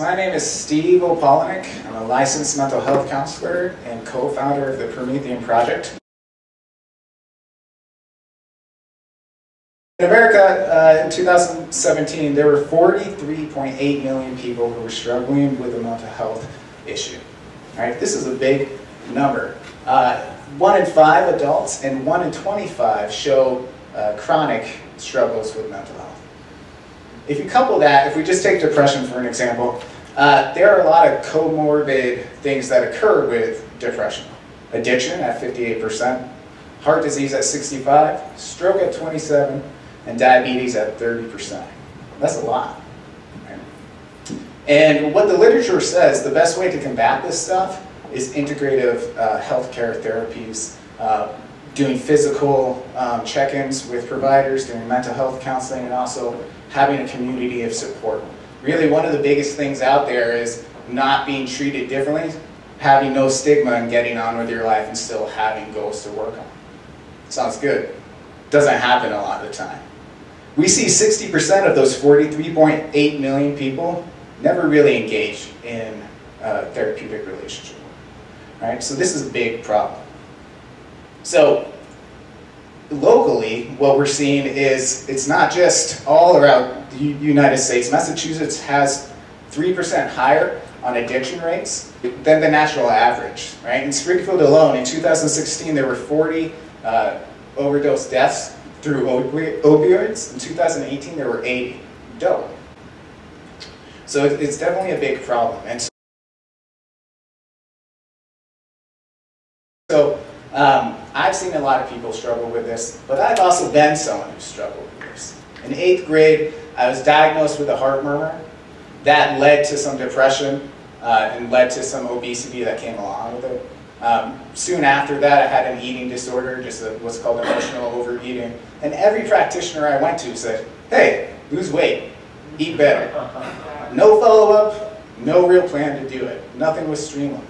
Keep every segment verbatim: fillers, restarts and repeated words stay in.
my name is Steve O'Polonek. I'm a licensed mental health counselor and co-founder of The Promethean Project. In America, uh, in two thousand seventeen, there were forty-three point eight million people who were struggling with a mental health issue. All right, this is a big number. Uh, one in five adults and one in twenty-five show uh, chronic struggles with mental health. If you couple that, if we just take depression for an example, uh, there are a lot of comorbid things that occur with depression. Addiction at fifty-eight percent, heart disease at sixty-five, stroke at twenty-seven, and diabetes at thirty percent. That's a lot. Right? And what the literature says, the best way to combat this stuff is integrative uh, healthcare therapies, uh, doing physical um, check-ins with providers, doing mental health counseling, and also having a community of support. Really, one of the biggest things out there is not being treated differently, having no stigma and getting on with your life and still having goals to work on. Sounds good. Doesn't happen a lot of the time. We see sixty percent of those forty-three point eight million people never really engage in a therapeutic relationship. Right? So this is a big problem. So locally, what we're seeing is it's not just all around the United States. Massachusetts has three percent higher on addiction rates than the national average, right? In Springfield alone, in two thousand sixteen, there were forty uh, overdose deaths through opioids. In two thousand eighteen, there were eighty. Double. So it's definitely a big problem. And so Um, I've seen a lot of people struggle with this, but I've also been someone who struggled with this. In eighth grade, I was diagnosed with a heart murmur. That led to some depression uh, and led to some obesity that came along with it. Um, soon after that, I had an eating disorder, just a, what's called emotional overeating. And every practitioner I went to said, hey, lose weight, eat better. No follow-up, no real plan to do it. Nothing was streamlined.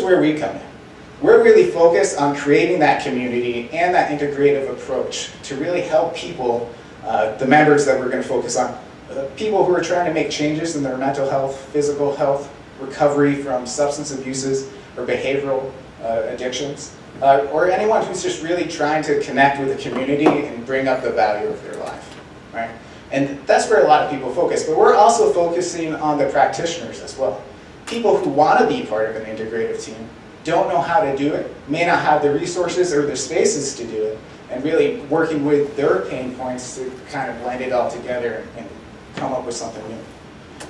Where we come in. We're really focused on creating that community and that integrative approach to really help people, uh, the members that we're going to focus on, uh, people who are trying to make changes in their mental health, physical health, recovery from substance abuses or behavioral uh, addictions, uh, or anyone who's just really trying to connect with the community and bring up the value of their life. Right? And that's where a lot of people focus, but we're also focusing on the practitioners as well. People who want to be part of an integrative team don't know how to do it, may not have the resources or the spaces to do it, and really working with their pain points to kind of blend it all together and come up with something new.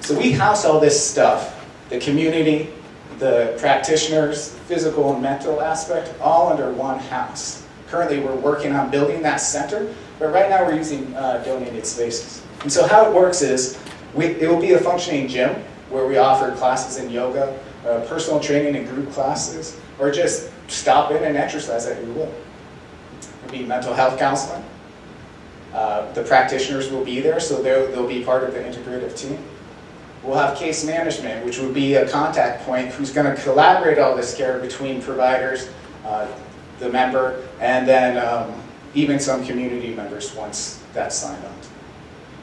So we house all this stuff, the community, the practitioners, physical and mental aspect, all under one house. Currently we're working on building that center, but right now we're using uh, donated spaces. And so how it works is, we, it will be a functioning gym, where we offer classes in yoga, uh, personal training and group classes, or just stop in and exercise at your will. It will be mental health counseling. Uh, the practitioners will be there, so they'll, they'll be part of the integrative team. We'll have case management, which will be a contact point who's going to collaborate all this care between providers, uh, the member, and then um, even some community members once that's signed on to.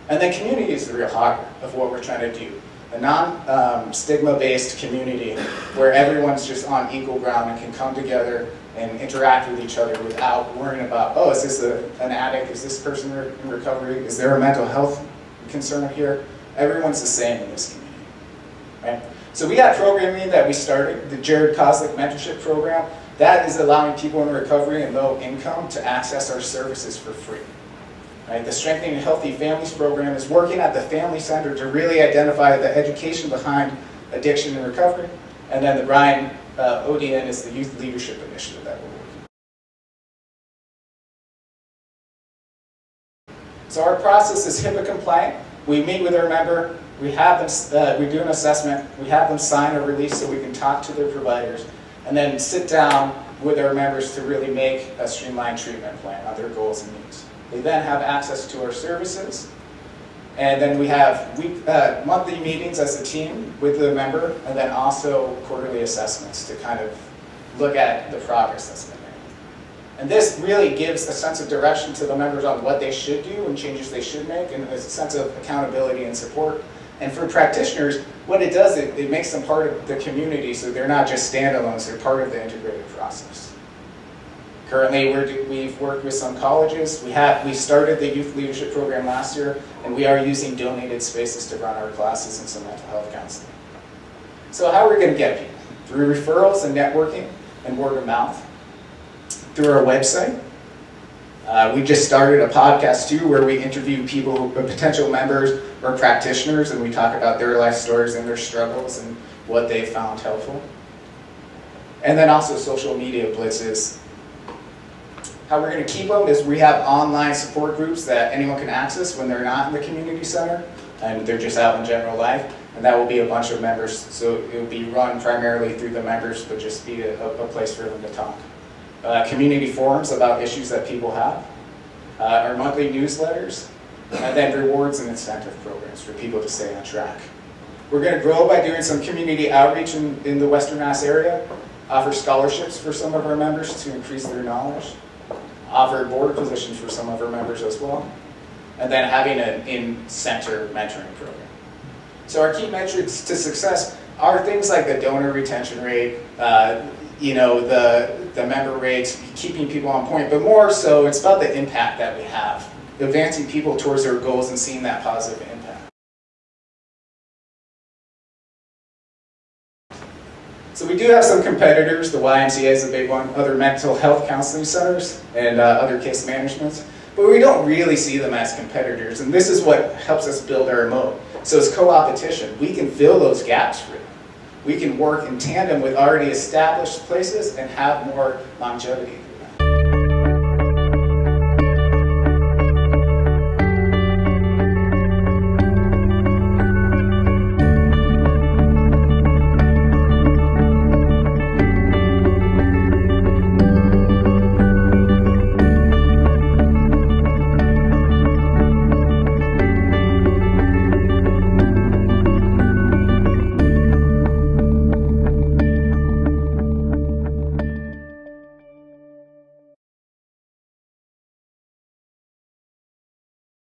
And then community is the real heart of what we're trying to do. A non-stigma-based um, community where everyone's just on equal ground and can come together and interact with each other without worrying about, oh, is this a, an addict? Is this person re in recovery? Is there a mental health concern here? Everyone's the same in this community. Right? So we got programming that we started, the Jared Koslick Mentorship Program. That is allowing people in recovery and low income to access our services for free. Right, the Strengthening Healthy Families Program is working at the family center to really identify the education behind addiction and recovery. And then the Bryan uh, O D N is the Youth Leadership Initiative that we're working on. So our process is HIPAA compliant. We meet with our member, we, have them, uh, we do an assessment, we have them sign a release so we can talk to their providers, and then sit down with our members to really make a streamlined treatment plan on their goals and needs. They then have access to our services, and then we have week, uh, monthly meetings as a team with the member, and then also quarterly assessments to kind of look at the progress that's been made. And this really gives a sense of direction to the members on what they should do and changes they should make, and a sense of accountability and support. And for practitioners, what it does, it, it makes them part of the community, so they're not just standalones, they're part of the integrated process. Currently, we're, we've worked with some colleges. We, have, we started the Youth Leadership Program last year, and we are using donated spaces to run our classes and some mental health counseling. So how are we going to get people? Through referrals and networking and word of mouth. Through our website. Uh, we just started a podcast too where we interview people, potential members or practitioners, and we talk about their life stories and their struggles and what they found helpful. And then also social media blitzes. How we're going to keep them is we have online support groups that anyone can access when they're not in the community center and they're just out in general life. And that will be a bunch of members, so it will be run primarily through the members, but just be a, a place for them to talk. Uh, community forums about issues that people have, uh, our monthly newsletters, and then rewards and incentive programs for people to stay on track. We're going to grow by doing some community outreach in, in the Western Mass area, offer scholarships for some of our members to increase their knowledge, offer board positions for some of our members as well, and then having an in-center mentoring program. So our key metrics to success are things like the donor retention rate, uh, you know, the, the member rates, keeping people on point, but more so it's about the impact that we have, advancing people towards their goals and seeing that positive impact. So we do have some competitors. The Y M C A is a big one, other mental health counseling centers, and uh, other case managements. But we don't really see them as competitors, and this is what helps us build our moat. So it's co-opetition. We can fill those gaps for them. We can work in tandem with already established places and have more longevity.